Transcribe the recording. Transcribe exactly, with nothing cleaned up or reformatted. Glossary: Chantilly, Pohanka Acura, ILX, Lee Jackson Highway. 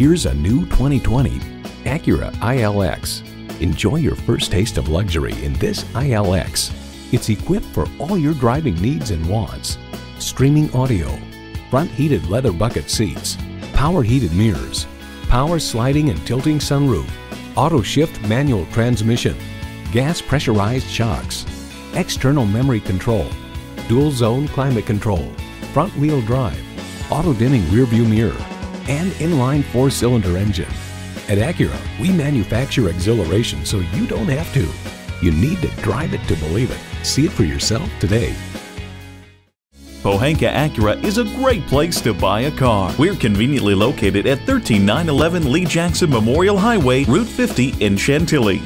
Here's a new twenty twenty Acura I L X. Enjoy your first taste of luxury in this I L X. It's equipped for all your driving needs and wants. Streaming audio, front heated leather bucket seats, power heated mirrors, power sliding and tilting sunroof, auto shift manual transmission, gas pressurized shocks, external memory control, dual zone climate control, front wheel drive, auto dimming rear view mirror, and inline four-cylinder engine. At Acura, we manufacture exhilaration so you don't have to. You need to drive it to believe it. See it for yourself today. Pohanka Acura is a great place to buy a car. We're conveniently located at thirteen nine eleven Lee Jackson Memorial Highway, Route fifty in Chantilly.